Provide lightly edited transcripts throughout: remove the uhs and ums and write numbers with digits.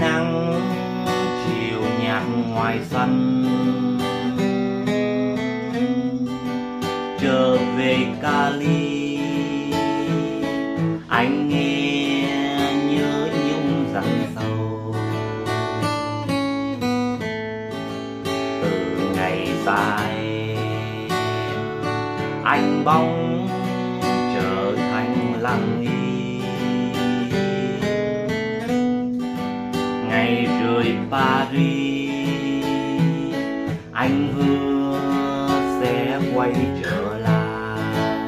nắng chiều nhạt ngoài sân, trở về Cali anh nghe nhớ nhung dặn sâu. Từ ngày dài anh bóng trở thành lặng im, ngày rời Paris anh hứa sẽ quay trở lại.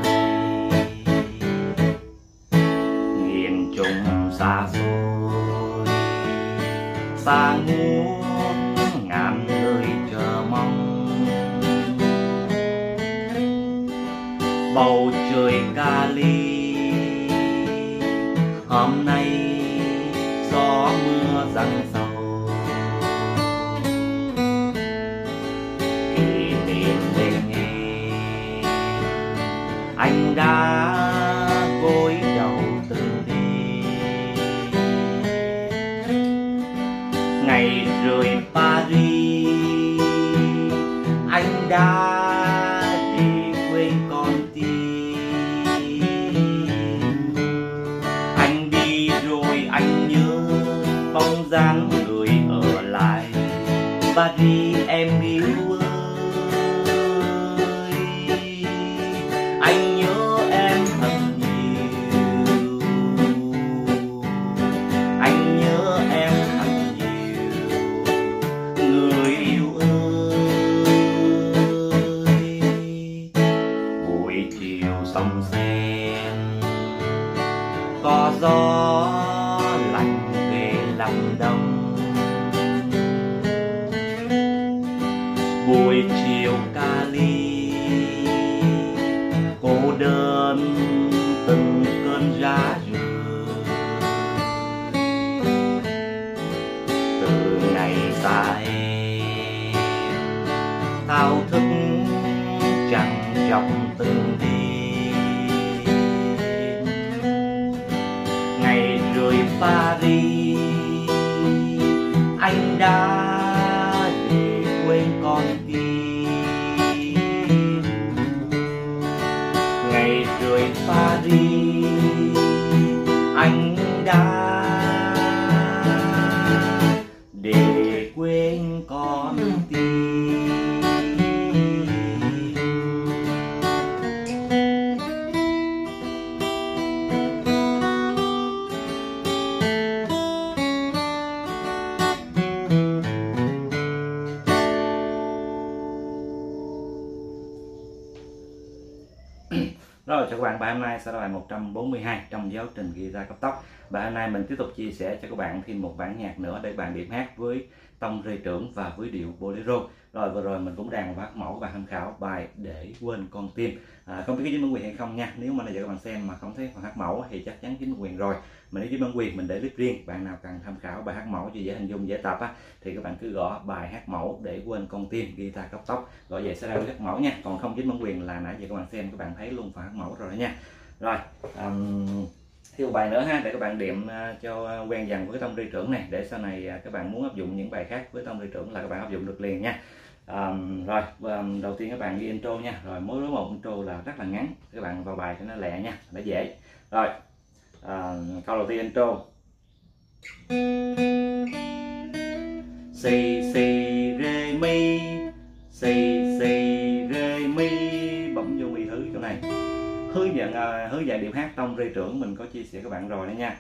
Miền Trung xa xôi xa ngút ngàn người chờ mong, bầu trời Cali hôm nay gió mưa giăng sầu. Kỷ niệm về nghề anh đã gối đầu từng đêm, ngày rời Paris anh đã để quên con tim. Anh đi rồi anh nhớ bóng dáng người ở lại Paris em yêu ơi. Anh nhớ em thật nhiều, anh nhớ em thật nhiều người yêu ơi. Buổi chiều sông Sen có gió lạnh lòng đông, buổi chiều Cali cô đơn từng cơn giá rời. Từ ngày xa em thao thức chẳng trọng từng đêm, ngày rời Paris anh đã để quên con tim. Ngày rời Paris anh đã để quên con tim. Rồi, chào các bạn, bài hôm nay sẽ là bài 142 trong giáo trình guitar cấp tốc. Và hôm nay mình tiếp tục chia sẻ cho các bạn thêm một bản nhạc nữa để bạn điểm hát với tông rê trưởng và với điệu bolero. Rồi, vừa rồi mình cũng đang phát mẫu và tham khảo bài Để Quên Con Tim. Không biết có chính bản quyền hay không nha. Nếu mà bây giờ các bạn xem mà không thấy phần hát mẫu thì chắc chắn chính bản quyền rồi. Mình để chính bản quyền mình để clip riêng. Bạn nào cần tham khảo bài hát mẫu cho dễ hình dung dễ tập á, thì các bạn cứ gõ bài hát mẫu Để Quên Con Tim guitar cấp tốc. Gọi vậy sẽ ra hát mẫu nha. Còn không chính bản quyền là nãy giờ các bạn xem các bạn thấy luôn phần hát mẫu rồi đó nha. Rồi. Thêm một bài nữa ha, để các bạn điểm cho quen dần với tông rê trưởng này, để sau này các bạn muốn áp dụng những bài khác với tông rê trưởng là các bạn áp dụng được liền nha. Rồi đầu tiên các bạn ghi intro nha, rồi mỗi đối một intro là rất là ngắn, các bạn vào bài cho nó lẹ nha, nó dễ. Rồi câu đầu tiên intro si si rê mi, si si rê mi, bấm vô mi thứ chỗ này. Hướng dẫn điệu hát tông rê trưởng mình có chia sẻ các bạn rồi đó nha.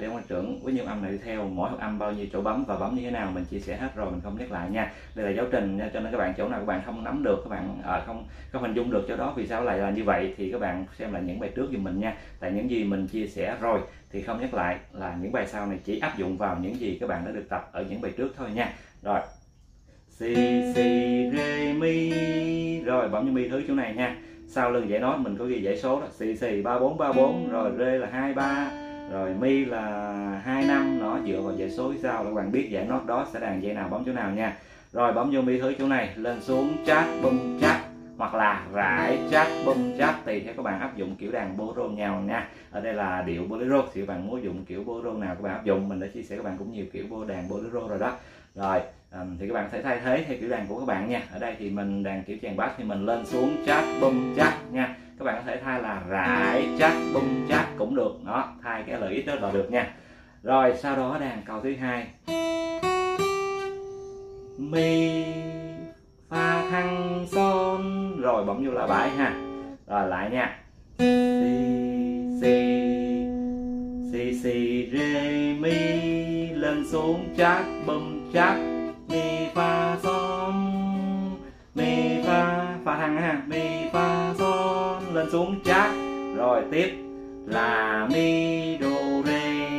Điệu rê trưởng với nhiều âm này đi theo, mỗi một âm bao nhiêu chỗ bấm và bấm như thế nào mình chia sẻ hết rồi, mình không nhắc lại nha. Đây là giáo trình cho nên các bạn chỗ nào các bạn không nắm được, các bạn không hình dung được chỗ đó vì sao lại là như vậy thì các bạn xem lại những bài trước giùm mình nha. Tại những gì mình chia sẻ rồi thì không nhắc lại, là những bài sau này chỉ áp dụng vào những gì các bạn đã được tập ở những bài trước thôi nha. Rồi si si rê mi, rồi bấm như mi thứ chỗ này nha. Sau lưng dãy nốt mình có ghi dãy số đó, xì xì 3434, rồi rê là 23, rồi mi là 25. Nó dựa vào dãy số sau là các bạn biết dãy nốt đó sẽ đàn dãy nào bấm chỗ nào nha. Rồi bấm vô mi thứ chỗ này, lên xuống chát bum chát, hoặc là rải jack, bum jack tùy theo các bạn áp dụng kiểu đàn bolero nhau nha. Ở đây là điệu bolero thì các bạn muốn dùng kiểu bolero nào các bạn áp dụng, mình đã chia sẻ các bạn cũng nhiều kiểu đàn bolero rồi đó. Rồi thì các bạn sẽ thay thế theo kiểu đàn của các bạn nha. Ở đây thì mình đàn kiểu chèn bass thì mình lên xuống jack, bum jack nha. Các bạn có thể thay là rải jack, bum jack cũng được đó, thay cái lợi ích đó là được nha. Rồi sau đó đàn câu thứ hai mi pha thăng son rồi bấm vô là bãi ha, rồi lại nha si si si si re mi lên xuống chát bum chát mi pha son mi pha pha thăng ha, mi pha son lên xuống chát, rồi tiếp là mi đô re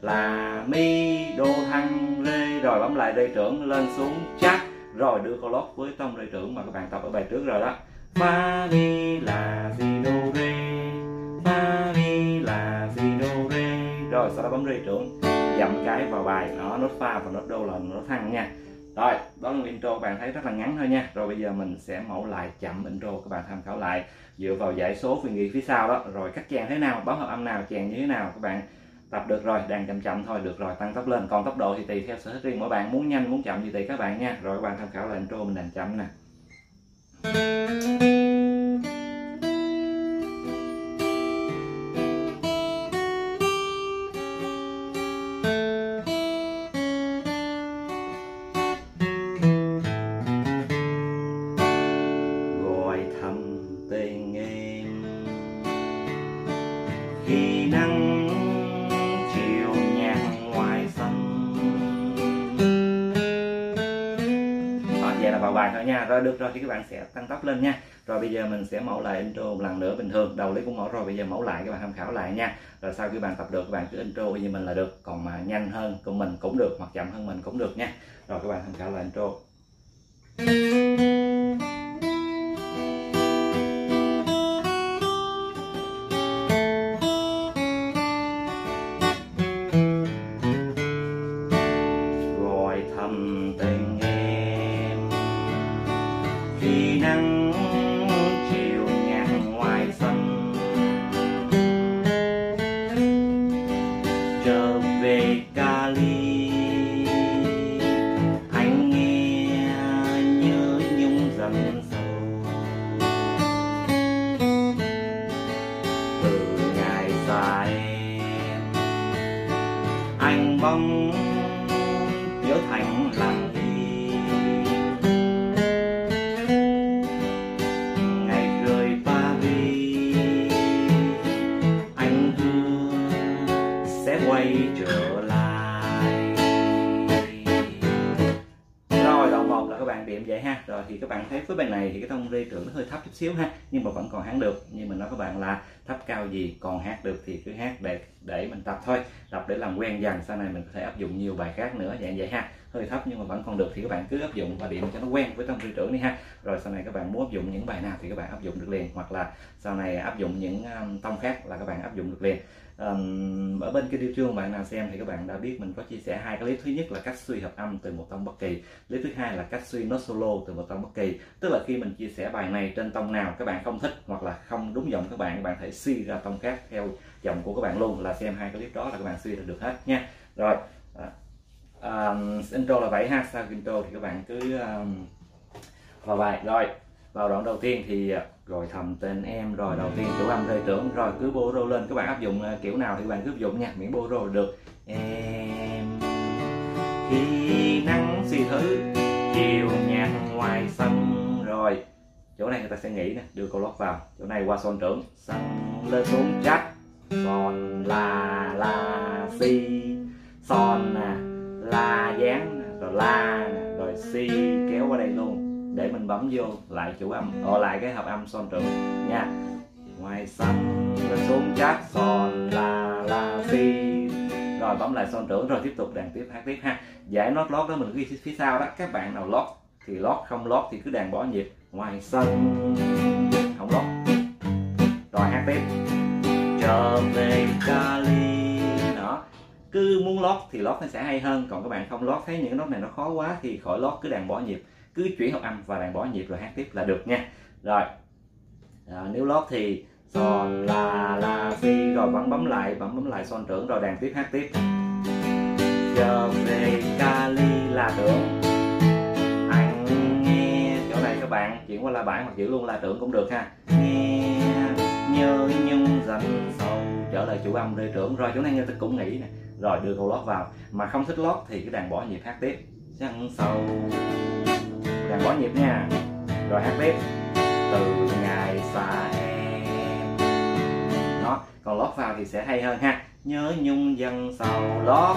là mi đô thăng rê, rồi bấm lại rê trưởng lên xuống chắc, rồi đưa câu lót với tông rê trưởng mà các bạn tập ở bài trước rồi đó. Fa mi là si đô rê, fa mi là si đô rê, rồi sau đó bấm rê trưởng dậm cái vào bài đó, nốt fa và nốt đô là nốt thăng nha. Rồi đó là intro, các bạn thấy rất là ngắn thôi nha. Rồi bây giờ mình sẽ mẫu lại chậm intro, các bạn tham khảo lại dựa vào giải số về nghi phía sau đó, rồi cắt chèn thế nào, báo hợp âm nào, chèn như thế nào các bạn tập được rồi, đàn chậm chậm thôi được rồi, tăng tốc lên. Còn tốc độ thì tùy theo sở thích riêng mỗi bạn, muốn nhanh muốn chậm thì tùy các bạn nha. Rồi các bạn tham khảo là intro mình đàn chậm nè. Nha, rồi được rồi thì các bạn sẽ tăng tốc lên nha. Rồi bây giờ mình sẽ mẫu lại intro một lần nữa bình thường, đầu lấy cũng mẫu rồi, bây giờ mẫu lại các bạn tham khảo lại nha. Rồi sau khi bạn tập được các bạn cứ intro như mình là được, còn mà nhanh hơn của mình cũng được hoặc chậm hơn mình cũng được nha. Rồi các bạn tham khảo lại intro. Thì các bạn thấy với bài này thì cái tông rê trưởng nó hơi thấp chút xíu ha, nhưng mà vẫn còn hát được. Nhưng mình nói các bạn là thấp cao gì còn hát được thì cứ hát để mình tập thôi, tập để làm quen dần, sau này mình có thể áp dụng nhiều bài khác nữa dạng vậy ha. Hơi thấp nhưng mà vẫn còn được thì các bạn cứ áp dụng và điểm cho nó quen với tông rê trưởng đi ha. Rồi sau này các bạn muốn áp dụng những bài nào thì các bạn áp dụng được liền, hoặc là sau này áp dụng những tông khác là các bạn áp dụng được liền. Ở bên cái điêu chương bạn nào xem thì các bạn đã biết mình có chia sẻ hai cái clip, thứ nhất là cách suy hợp âm từ một tông bất kỳ, clip thứ hai là cách suy nốt solo từ một tông bất kỳ. Tức là khi mình chia sẻ bài này trên tông nào các bạn không thích hoặc là không đúng giọng các bạn hãy suy ra tông khác theo giọng của các bạn luôn, là xem hai cái clip đó là các bạn suy ra được hết nha. Rồi intro là vậy ha, sau intro thì các bạn cứ vào bài. Rồi vào đoạn đầu tiên thì rồi thầm tên em, rồi đầu tiên chủ âm rê trưởng, rồi cứ bolero lên, các bạn áp dụng kiểu nào thì các bạn cứ áp dụng nha, miễn bolero được. Em khi nắng suy thứ chiều nhạt ngoài sân, rồi chỗ này người ta sẽ nghĩ nè, đưa câu lót vào chỗ này qua son trưởng, sân lên xuống chắc son là si son nè, là dáng rồi la nè, rồi si kéo qua đây luôn để mình bấm vô lại chủ âm, lại cái hợp âm son trưởng nha. Ngoài sân rồi xuống chát son la si, rồi bấm lại son trưởng, rồi tiếp tục đàn tiếp, hát tiếp ha. Giải nốt lót đó mình ghi phía sau đó, các bạn nào lót thì lót, không lót thì cứ đàn bỏ nhịp. Ngoài sân không lót, rồi hát tiếp trở về Cali đó. Cứ muốn lót thì lót nó sẽ hay hơn, còn các bạn không lót thấy những nốt này nó khó quá thì khỏi lót, cứ đàn bỏ nhịp, cứ chuyển hợp âm và đàn bỏ nhịp rồi hát tiếp là được nha. Rồi nếu lót thì Sol, La, Si, rồi vẫn bấm lại son trưởng, rồi đàn tiếp hát tiếp. Giờ về Cali là trưởng. Anh nghe, chỗ này các bạn chuyển qua la bảy hoặc giữ luôn la trưởng cũng được ha. Nghe nhớ nhung dần sâu, trở lại chủ âm rê trưởng. Rồi chỗ này người ta cũng nghĩ nè, rồi đưa câu lót vào. Mà không thích lót thì cái đàn bỏ nhịp hát tiếp. Dần sâu, đàn bỏ nhịp nha. Rồi hát tiếp. Từ ngày xa em. Đó, còn lót vào thì sẽ hay hơn ha. Nhớ nhung dần sầu lót.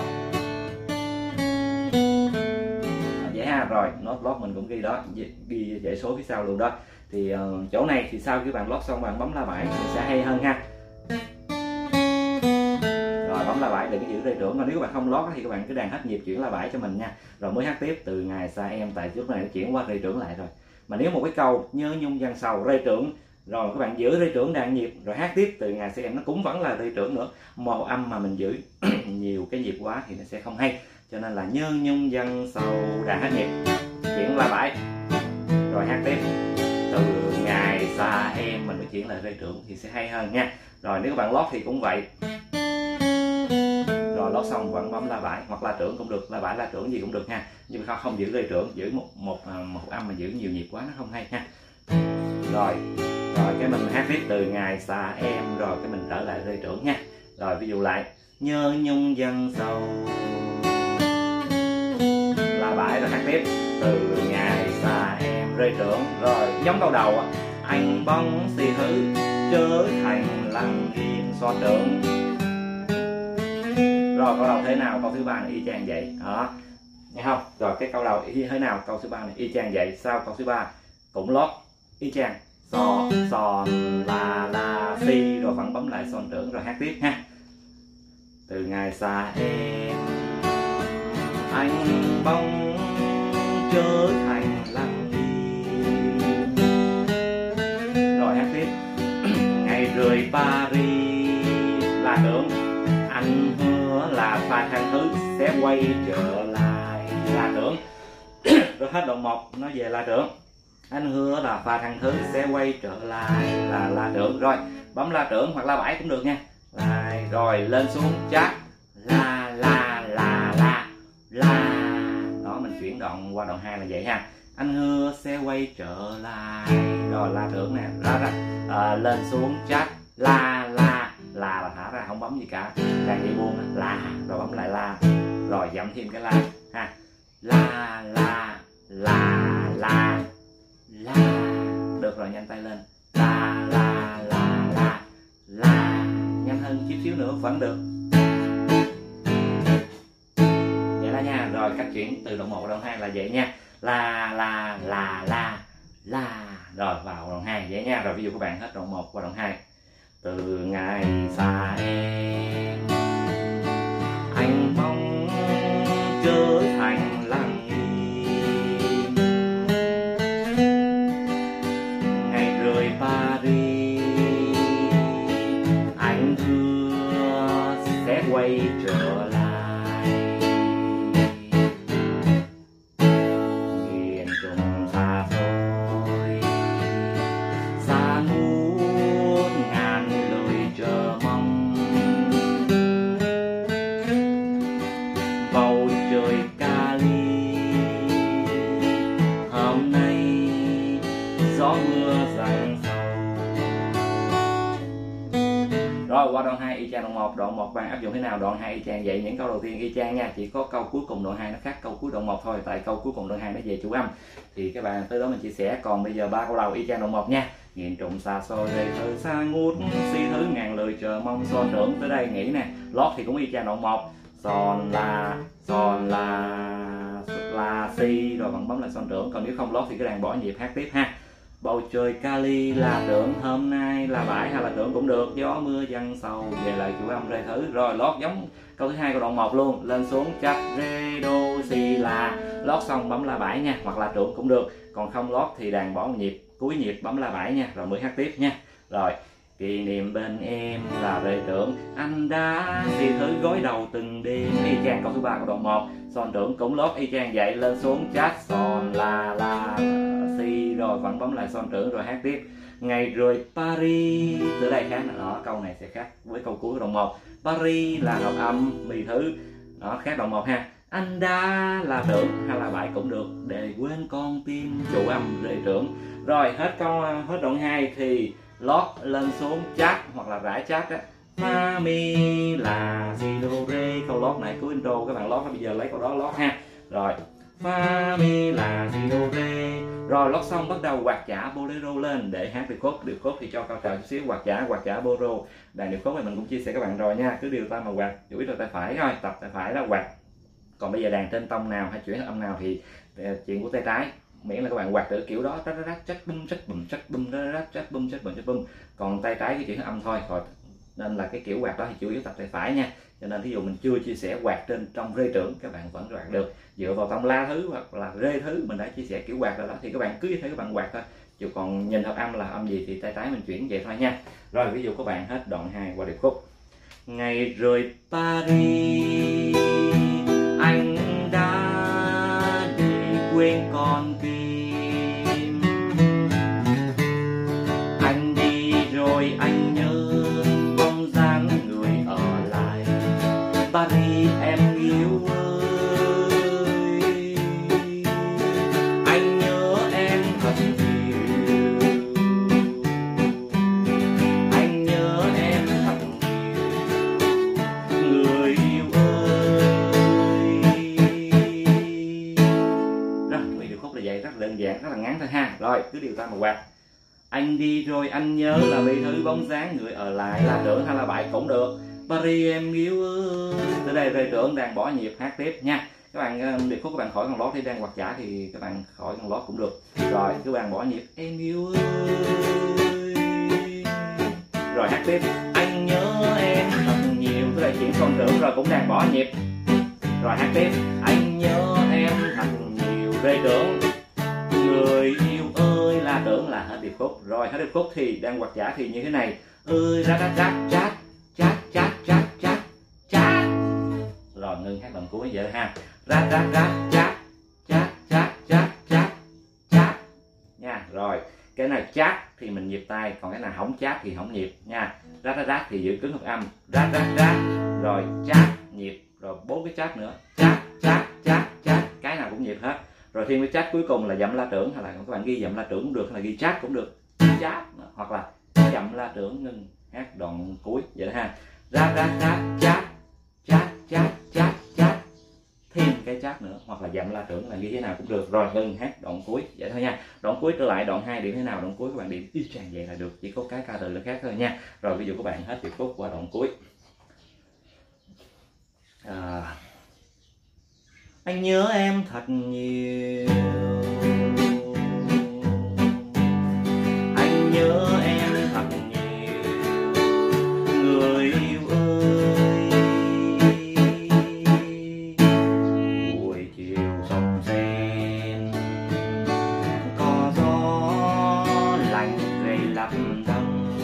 Vậy ha, rồi lót mình cũng ghi đó, ghi dãy số phía sau luôn đó. Thì chỗ này thì sau khi bạn lót xong bạn bấm la 7 thì sẽ hay hơn ha. Rồi bấm la 7 để giữ rê trưởng, mà nếu các bạn không lót thì các bạn cứ đàn hết nhịp chuyển la 7 cho mình nha. Rồi mới hát tiếp từ ngày xa em, tại lúc này nó chuyển qua rê trưởng lại rồi. Mà nếu một cái câu nhớ nhung dằn sầu rê trưởng, rồi các bạn giữ rê trưởng đàn nhịp rồi hát tiếp từ ngày xem, nó cũng vẫn là rê trưởng nữa. Màu âm mà mình giữ nhiều cái nhịp quá thì nó sẽ không hay, cho nên là nhớ nhung dằn sầu đàn hát nhịp chuyển la 7 rồi hát tiếp từ ngày xa em, mình mới chuyển lại rê trưởng thì sẽ hay hơn nha. Rồi nếu các bạn lót thì cũng vậy, rồi lót xong vẫn bấm la 7 hoặc la trưởng cũng được, la 7 la trưởng gì cũng được ha, nhưng mà không giữ rê trưởng, giữ một âm mà giữ nhiều nhịp quá nó không hay ha. Rồi cái mình hát tiếp từ ngày xa em, rồi cái mình trở lại rê trưởng nha. Rồi ví dụ lại nhớ nhung dần sầu la 7 rồi hát tiếp từ ngày xa em rê trưởng. Rồi giống câu đầu anh bóng xì thứ trở thành lặng im so trưởng. Rồi câu đầu thế nào câu thứ ba này y chang vậy đó, nghe không? Rồi cái câu đầu thế nào câu thứ ba này y chang vậy. Sau câu thứ ba cũng lót y chang, so, son, la, si, rồi vẫn bấm lại son trưởng rồi hát tiếp ha. Từ ngày xa em anh bóng trở thành lặng im, rồi hát tiếp ngày rời Paris là trưởng, anh hứa là vài tháng thứ sẽ quay trở lại là trưởng. Rồi hết đoạn 1 nó về là trưởng. Anh hứa là pha thằng thứ sẽ quay trở lại là la trưởng. Rồi bấm la trưởng hoặc la 7 cũng được nha. Lại rồi lên xuống chát la. Đó mình chuyển đoạn qua đoạn 2 là vậy ha. Anh hứa sẽ quay trở lại. Rồi la trưởng nè, lên xuống chát la là thả ra không bấm gì cả. Đang đi buông la rồi bấm lại la. Rồi dặm thêm cái la ha. La được rồi, nhanh tay lên la, nhanh hơn chút xíu nữa vẫn được, vậy đó nha. Rồi cách chuyển từ đoạn 1 đoạn 2 là vậy nha, la. Rồi vào đoạn 2 vậy nha. Rồi ví dụ các bạn hết đoạn 1 qua đoạn 2 từ ngày xa em anh mong trở thành lặng. Paris, anh hứa sẽ quay trở lại. Miền Trung xa xôi, xa muôn ngàn lời chờ mong. Bầu trời Cali hôm nay gió mưa dần. Rồi qua đoạn 2 y chang đoạn 1, đoạn 1 bạn áp dụng thế nào đoạn 2 y chang vậy, những câu đầu tiên y chang nha, chỉ có câu cuối cùng đoạn 2 nó khác câu cuối đoạn 1 thôi, tại câu cuối cùng đoạn 2 nó về chủ âm. Thì các bạn tới đó mình chia sẻ, còn bây giờ ba câu đầu y chang đoạn 1 nha. Nhìn trụng xa xôi rê thứ xa ngút si thứ ngàn lời chờ mong son trưởng. Tới đây nghĩ nè, lót thì cũng y chang đoạn 1, son la si rồi vẫn bấm lại son trưởng. Còn nếu không lót thì cái đàn bỏ nhịp hát tiếp ha. Bầu trời Cali là trưởng, hôm nay là bãi hay là trưởng cũng được. Gió mưa dần sầu về lại chủ âm rê thứ. Rồi lót giống câu thứ hai của đoạn 1 luôn, lên xuống chắp rê đô si là. Lót xong bấm la 7 nha, hoặc là trưởng cũng được. Còn không lót thì đàn bỏ một nhịp, cuối nhịp bấm la 7 nha, rồi mới hát tiếp nha. Rồi kỷ niệm bên em là rê trưởng, anh đã si thứ gối đầu từng đêm. Y chang câu thứ ba của đoạn 1, son trưởng cũng lót y chang vậy, lên xuống chát son la si Paris, rồi vẫn bấm lại son trưởng rồi hát tiếp. Ngày rời Paris, từ đây khác nữa, câu này sẽ khác với câu cuối đoạn 1. Paris là hợp âm mì thứ, nó khác đoạn 1 ha. Anh đã là trưởng hay là bãi cũng được, để quên con tim chủ âm rời trưởng. Rồi hết câu, hết đoạn 2 thì lót lên xuống chát hoặc là rã chát á. Ma mi là si do re, câu lót này cứ intro các bạn lót, bây giờ lấy câu đó lót ha. Rồi fa mi là si do re, rồi lót xong bắt đầu quạt chả bolero lên để hát điệp khúc thì cho cao trào chút xíu, quạt chả bolero. Đàn điệp khúc này mình cũng chia sẻ các bạn rồi nha, cứ điều tay mà quạt, chủ yếu là tay phải thôi, tập tay phải là quạt. Còn bây giờ đàn trên tông nào hay chuyển âm nào thì chuyện của tay trái, miễn là các bạn quạt được kiểu đó, rắc rắc rắc bum rắc bum rắc bum rắc rắc bum rắc bum rắc bum. Còn tay trái cái chuyển âm thôi, rồi nên là cái kiểu quạt đó thì chủ yếu tập tay phải nha. Cho nên thí dụ mình chưa chia sẻ quạt trên trong rê trưởng, các bạn vẫn quạt được dựa vào tông la thứ hoặc là rê thứ, mình đã chia sẻ kiểu quạt rồi đó, thì các bạn cứ như thế các bạn quạt thôi, chứ còn nhìn hợp âm là âm gì thì tay trái mình chuyển về thôi nha. Rồi ví dụ các bạn hết đoạn 2 qua điệp khúc. Ngày rời Paris, anh đã để quên con tim, anh đi rồi anh nhớ bóng dáng người ở lại Paris em yêu ơi, anh nhớ em thật nhiều, anh nhớ em thật nhiều người yêu ơi. Rồi mấy điệp khúc là vậy, rất đơn giản, rất là ngắn thôi ha. Rồi cứ điều ta mà quạt. Anh đi rồi anh nhớ là bị thứ, bóng dáng người ở lại là trưởng hay là bại cũng được. Paris em yêu ơi. Từ đây rê trưởng đang bỏ nhịp hát tiếp nha. Các bạn điệp khúc các bạn khỏi còn lót, thì đang quạt giả thì các bạn khỏi còn lót cũng được. Rồi các bạn bỏ nhịp em yêu ơi. Rồi hát tiếp. Anh nhớ em thật nhiều. Từ đây chuyển con trưởng rồi cũng đang bỏ nhịp. Rồi hát tiếp. Anh nhớ em thật nhiều. Rê trưởng. Người yêu ơi la trưởng là hết điệp khúc. Rồi hết điệp khúc thì đang quạt giả thì như thế này. Ơi ra ra ra ra chát chát chát chát chát, rồi ngưng hát lần cuối vậy ha. Rát rát rát chát chát chát chát chát chát nha. Rồi cái nào chát thì mình nhịp tay, còn cái nào không chát thì không nhịp nha. Rát rát rát thì giữ cứng hợp âm, rát rát rát rồi chát nhịp, rồi 4 cái chát nữa, chát chát chát chát, cái nào cũng nhịp hết. Rồi thêm cái chát cuối cùng là dậm la trưởng, hay là các bạn ghi dậm la trưởng cũng được, hay là ghi chát cũng được, chát hoặc là dậm la trưởng ngưng hát đoạn cuối vậy đó ha. Ra ra ra chát chát chát chát chát, thêm cái chát nữa hoặc là dặm la trưởng là như thế nào cũng được. Rồi ngừng hát đoạn cuối vậy thôi nha. Đoạn cuối trở lại đoạn 2 điểm thế nào, đoạn cuối các bạn điểm y chang vậy là được, chỉ có cái ca từ là khác thôi nha. Rồi ví dụ các bạn hết điệp khúc qua đoạn cuối. Anh nhớ em thật nhiều, anh nhớ em thật nhiều người yêu ơi. Buổi chiều sông sen có gió lạnh rầy lấp đông.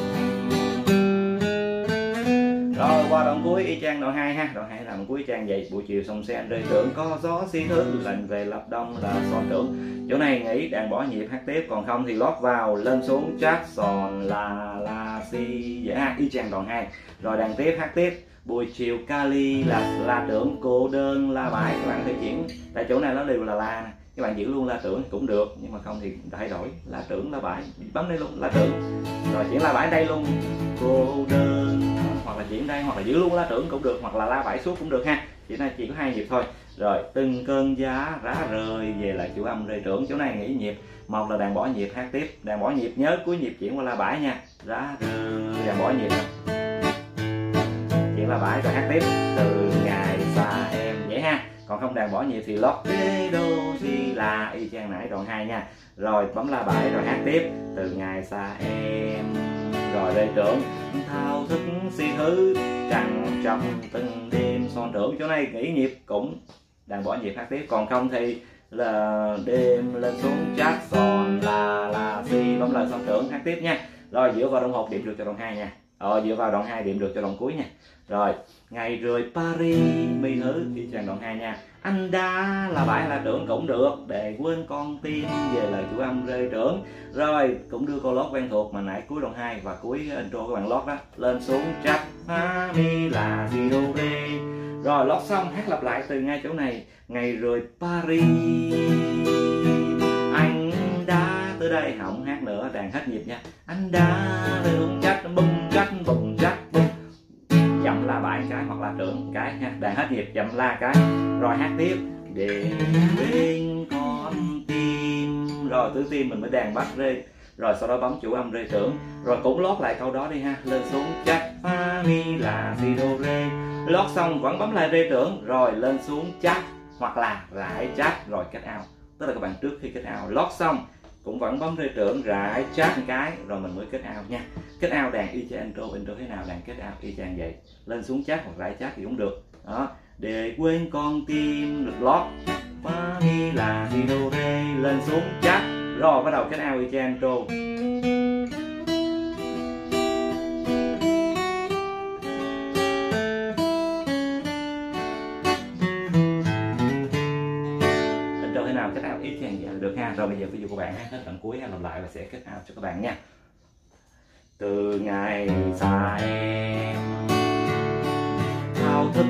Rồi qua đoạn cuối y chang đoạn 2 ha. Đoạn 2 làm cuối trang vậy. Buổi chiều sông sen rơi trưởng có gió xi thứ, lạnh về lập đông là son trưởng. Chỗ này nghĩ đàn bỏ nhịp hát tiếp, còn không thì lót vào lên xuống chát sòn là si dễ ha, y chang đoạn 2. Rồi đàn tiếp hát tiếp. Buổi chiều Cali là trưởng, cô đơn là bãi, các bạn thể chuyển tại chỗ này nó đều là la nè, các bạn giữ luôn la trưởng cũng được, nhưng mà không thì thay đổi la trưởng la bãi, bấm đây luôn la trưởng rồi chuyển la bãi đây luôn, cô đơn, hoặc là chuyển đây, hoặc là giữ luôn la trưởng cũng được, hoặc là la bãi suốt cũng được ha. Chỉ này chỉ có 2 nhịp thôi. Rồi từng cơn giá rã rời về lại chủ âm rê trưởng, chỗ này nghỉ nhịp, một là đàn bỏ nhịp hát tiếp, đàn bỏ nhịp nhớ cuối nhịp chuyển qua la bãi nha, rã rời đàn bỏ nhịp chuyển la bãi rồi hát tiếp từ ngày xa em vậy ha. Còn không đàn bỏ nhịp thì lót rê đô si la y chang nãy đoạn 2 nha. Rồi bấm la bãi rồi hát tiếp từ ngày xa em, rồi rê trưởng thao thức si thứ trằn trọc từng đêm son trưởng, chỗ này nghỉ nhịp cũng đàn bỏ nhịp hát tiếp, còn không thì là đêm lên xuống chát son là si bấm lời son trưởng hát tiếp nha. Rồi dựa vào đồng hồ điểm được cho đoạn 2 nha. Rồi dựa vào đoạn 2 điểm được cho đoạn cuối nha. Rồi, ngày rời Paris mi hứ đi chàng đoạn 2 nha. Anh đã là bãi là trưởng cũng được, để quên con tim về lời chủ âm rơi trưởng. Rồi cũng đưa câu lót quen thuộc mà nãy cuối đoạn 2 và cuối intro các bạn lót đó, lên xuống chắp ha mi là si đô rê. Rồi lót xong hát lặp lại từ ngay chỗ này, ngày rời Paris anh đã, tới đây không hát nữa, đàn hết nhịp nha. Anh đã lên xuống chắp bùng chắp chậm la bãi cái hoặc là trưởng cái nha, đàn hết nhịp chậm la cái rồi hát tiếp để quên con tim, rồi tứ tim mình mới đàn bắt rê, rồi sau đó bấm chủ âm rê trưởng, rồi cũng lót lại câu đó đi ha, lên xuống chắp fa mi là si đô rê, lót xong vẫn bấm lại rê trưởng, rồi lên xuống chắp hoặc là rải chắp rồi kết ao, tức là các bạn trước khi kết ao lót xong cũng vẫn bấm rê trưởng rải chát một cái rồi mình mới kết ao nha. Kết ao đàn y chang intro, intro thế nào đàn kết ao y chang vậy, lên xuống chát hoặc rải chát thì cũng được đó. Để quên con tim được lót fa mi là si đô rê, lên xuống chát rồi bắt đầu kết ao y chang intro. Được ha. Rồi bây giờ ví dụ các bạn hát hết đoạn cuối ha, làm lại và sẽ kết out cho các bạn nha. Từ ngày xa em thao thức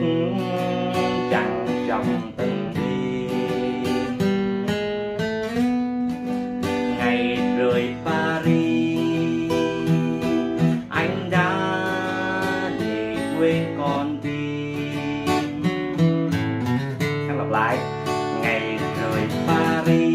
chẳng trong từng đêm, ngày rời Paris anh đã để quên con tim. Hát lặp lại, ngày rời Paris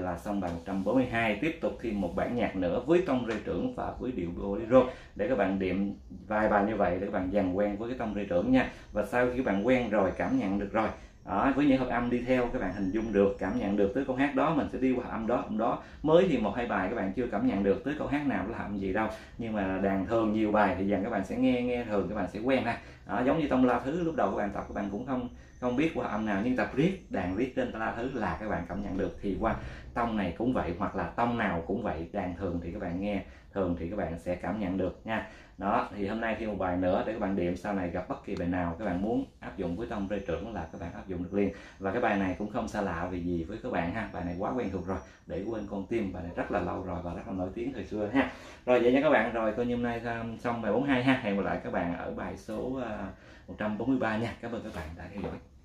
là xong bài 142. Tiếp tục thêm một bản nhạc nữa với tông rê trưởng và với điệu bolero để các bạn điểm vài bài như vậy để các bạn dần quen với cái tông rê trưởng nha. Và sau khi các bạn quen rồi, cảm nhận được rồi đó, với những hợp âm đi theo các bạn hình dung được, cảm nhận được tới câu hát đó, mình sẽ đi qua hợp âm đó, mới thì 1-2 bài các bạn chưa cảm nhận được tới câu hát nào là hợp gì đâu, nhưng mà đàn thường nhiều bài thì dần các bạn sẽ nghe thường các bạn sẽ quen ha. Đó, giống như tông la thứ lúc đầu các bạn tập các bạn cũng không biết qua âm nào, nhưng tập riết đàn riết trên la thứ là các bạn cảm nhận được, thì qua tông này cũng vậy hoặc là tông nào cũng vậy, đàn thường thì các bạn nghe thường thì các bạn sẽ cảm nhận được nha. Đó thì hôm nay thêm một bài nữa để các bạn điểm, sau này gặp bất kỳ bài nào các bạn muốn áp dụng với tông rê trưởng là các bạn áp dụng được liền. Và cái bài này cũng không xa lạ vì gì với các bạn ha, bài này quá quen thuộc rồi, để quên con tim, bài này rất là lâu rồi và rất là nổi tiếng thời xưa ha. Rồi vậy nha các bạn, rồi coi như hôm nay xong bài 42 ha, hẹn gặp lại các bạn ở bài số 143 nha. Cảm ơn các bạn đã theo dõi.